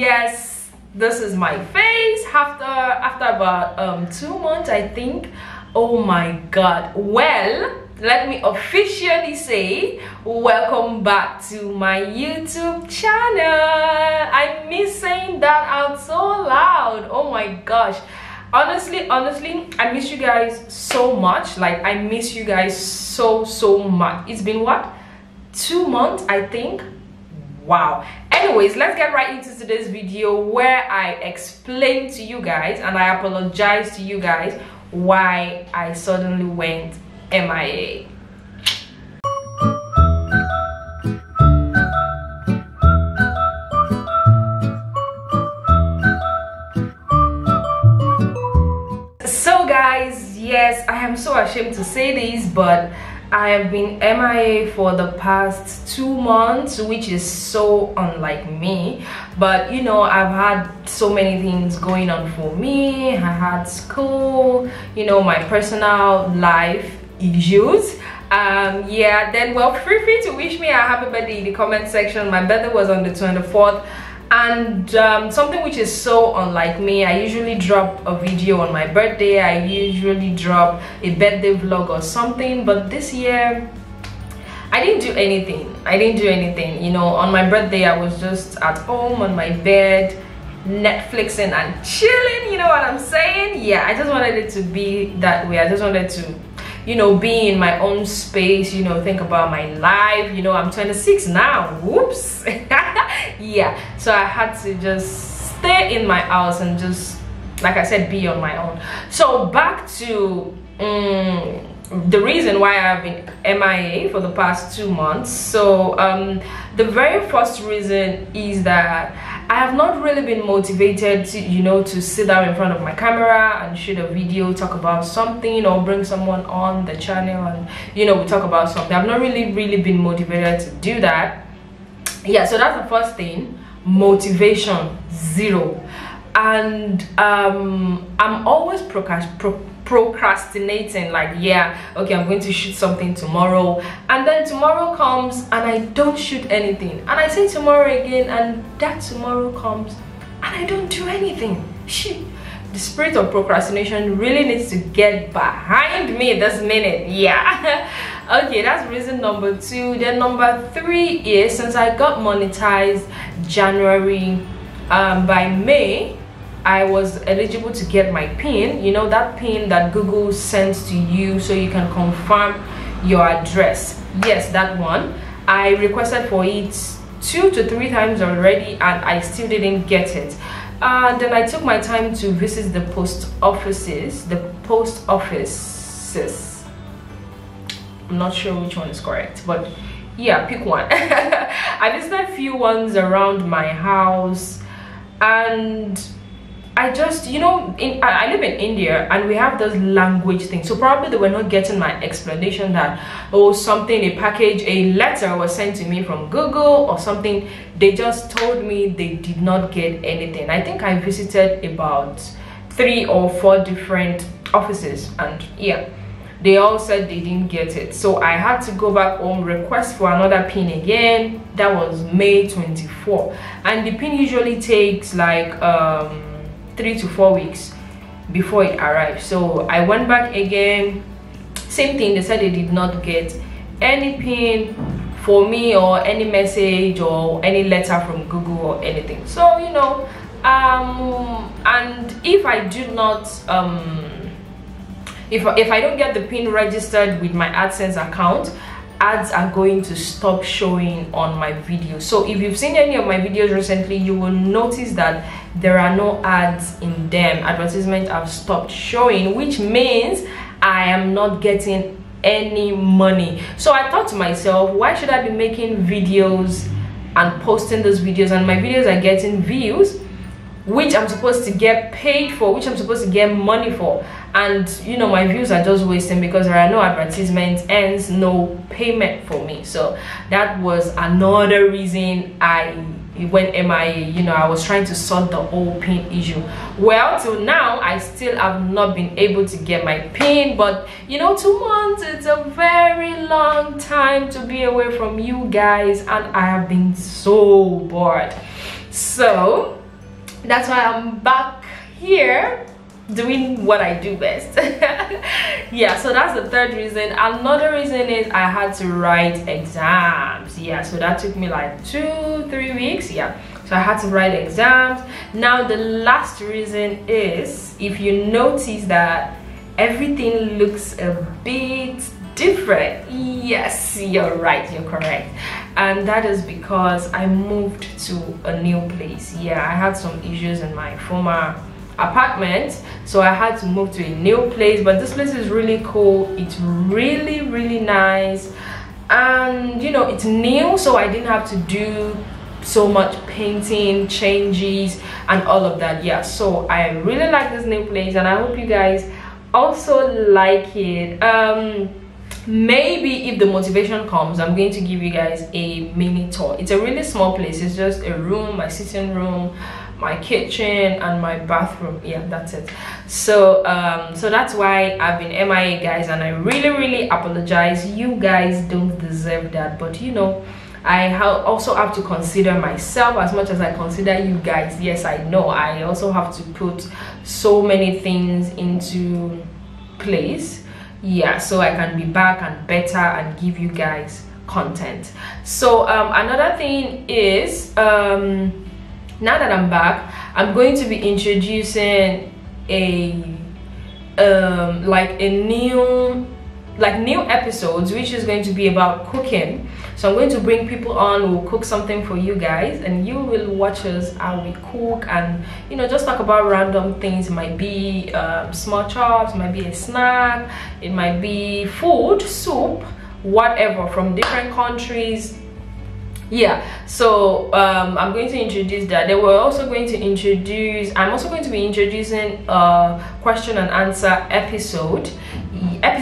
yes, this is my face after about 2 months, I think. Oh my god. Well, let me officially say welcome back to my YouTube channel. I miss saying that out so loud. Oh my gosh, honestly, I miss you guys so much. Like, I miss you guys so much. It's been what, 2 months, I think. Wow. Anyways, let's get right into today's video where I explain to you guys, and I apologize to you guys, why I suddenly went MIA. So guys, yes, I am so ashamed to say this, but I have been MIA for the past 2 months, which is so unlike me. But you know, I've had so many things going on for me. I had school, you know, my personal life issues. Yeah, then, well, feel free to wish me a happy birthday in the comment section. My birthday was on the 24th. And something which is so unlike me, I usually drop a video on my birthday, I usually drop a birthday vlog or something, but this year I didn't do anything. You know, on my birthday I was just at home on my bed, Netflixing and chilling, you know what I'm saying? Yeah, I just wanted it to be that way. I just wanted to, you know, be in my own space, you know, think about my life. You know, I'm 26 now, whoops. Yeah, so I had to just stay in my house and just, like I said, be on my own. So back to the reason why I've been MIA for the past 2 months. So the very first reason is that I have not really been motivated to, you know, to sit down in front of my camera and shoot a video, talk about something, or bring someone on the channel and, you know, we talk about something. I've not really been motivated to do that. Yeah, so that's the first thing, motivation zero. And I'm always procrastinating, like, yeah, okay, I'm going to shoot something tomorrow, and then tomorrow comes and I don't shoot anything, and I say tomorrow again, and that tomorrow comes and I don't do anything. Shit. The spirit of procrastination really needs to get behind me this minute. Yeah. Okay, that's reason number two. Then number three is, since I got monetized January, by May I was eligible to get my PIN, you know, that PIN that Google sends to you so you can confirm your address. Yes, that one. I requested for it 2 to 3 times already and I still didn't get it. Then I took my time to visit the post offices. I'm not sure which one is correct, but yeah, pick one. I visited a few ones around my house, and I just, you know, I live in India and we have this language thing, so probably they were not getting my explanation that, oh, something, a package, a letter was sent to me from Google or something. They just told me they did not get anything. I think I visited about 3 or 4 different offices, and yeah, they all said they didn't get it. So I had to go back home, request for another PIN again. That was May 24, and the PIN usually takes like 3 to 4 weeks before it arrived. So I went back again, same thing, they said they did not get any PIN for me or any message or any letter from Google or anything. So, you know, and if I do not if I don't get the PIN registered with my AdSense account, ads are going to stop showing on my video. So if you've seen any of my videos recently, you will notice that there are no ads in them. Advertisements have stopped showing, which means I am not getting any money. So I thought to myself, why should I be making videos and posting those videos, and my videos are getting views, which I'm supposed to get paid for, which I'm supposed to get money for, and you know, my views are just wasting because there are no advertisements and no payment for me. So that was another reason I went MIA. You know, I was trying to sort the whole PIN issue. Well, till now I still have not been able to get my PIN, but you know, 2 months, it's a very long time to be away from you guys, and I have been so bored. So That's why I'm back here doing what I do best. Yeah, so that's the third reason. Another reason is I had to write exams. Yeah, so that took me like 2-3 weeks. Yeah, so I had to write exams. Now the last reason is, if you notice that everything looks a bit different. Yes, you're right, you're correct. And that is because I moved to a new place. Yeah, I had some issues in my former apartment, so I had to move to a new place. But this place is really cool. It's really, really nice, and you know, it's new, so I didn't have to do so much painting, changes, and all of that. Yeah, so I really like this new place, and I hope you guys also like it. Maybe if the motivation comes, I'm going to give you guys a mini tour. It's a really small place. It's just a room, my sitting room, my kitchen, and my bathroom. Yeah, that's it. So so that's why I've been MIA, guys, and I really apologize. You guys don't deserve that, but you know, I also have to consider myself as much as I consider you guys. Yes, I know I also have to put so many things into place. Yeah, so I can be back and better and give you guys content. So another thing is, now that I'm back, I'm going to be introducing new episodes, which is going to be about cooking. So I'm going to bring people on, we'll cook something for you guys, and you will watch us how we cook, and you know, just talk about random things. It might be small chops, it might be a snack, it might be food, soup, whatever, from different countries. Yeah, so I'm going to introduce that. I'm also going to be introducing a question and answer episodes. Let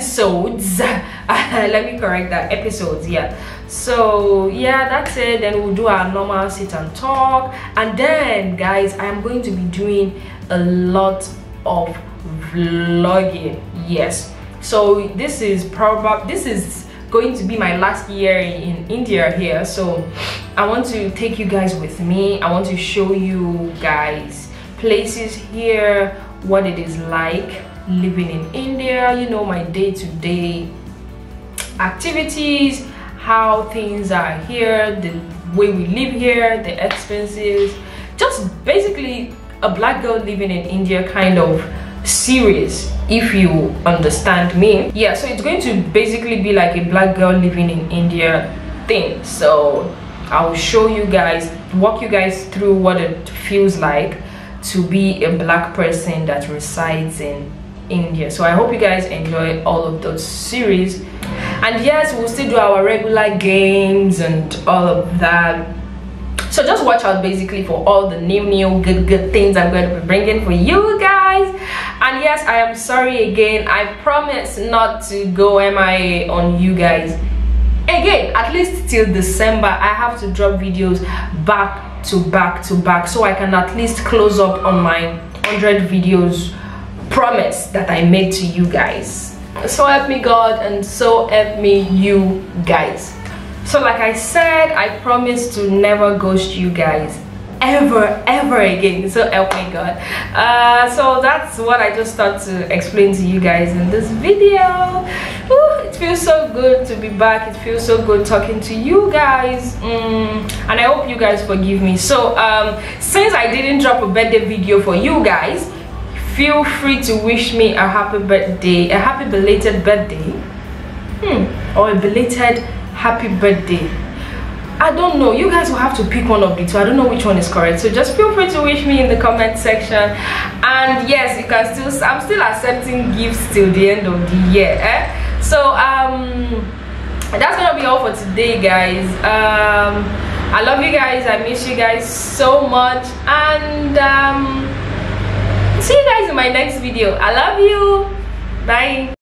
me correct that, episodes. Yeah, so yeah, that's it. Then we'll do our normal sit and talk, and then guys, I'm going to be doing a lot of vlogging. Yes, so this is going to be my last year in India here, so I want to take you guys with me. I want to show you guys places here, what it is like living in India, you know, my day-to-day activities, how things are here, the way we live here, the expenses, just basically a black girl living in India kind of series, if you understand me. Yeah, so it's going to basically be like a black girl living in India thing. So I'll show you guys, walk you guys through what it feels like to be a black person that resides in India. So I hope you guys enjoy all of those series, and yes, we'll still do our regular games and all of that. So just watch out basically for all the new good things I'm going to be bringing for you guys. And yes, I am sorry again. I promise not to go MIA on you guys again, at least till December. I have to drop videos back to back, so I can at least close up on my 100 videos promise that I made to you guys. So help me God, and so help me you guys. So like I said, I promise to never ghost you guys ever again, so help me God. So that's what I just thought to explain to you guys in this video. Ooh, it feels so good to be back. It feels so good talking to you guys, and I hope you guys forgive me. So since I didn't drop a birthday video for you guys, feel free to wish me a happy birthday, a happy belated birthday, or a belated happy birthday. I don't know, you guys will have to pick one of the two. I don't know which one is correct, so just feel free to wish me in the comment section. And yes, you can still, I'm still accepting gifts till the end of the year, eh? So that's gonna be all for today, guys. I love you guys, I miss you guys so much, and see you guys in my next video. I love you, bye.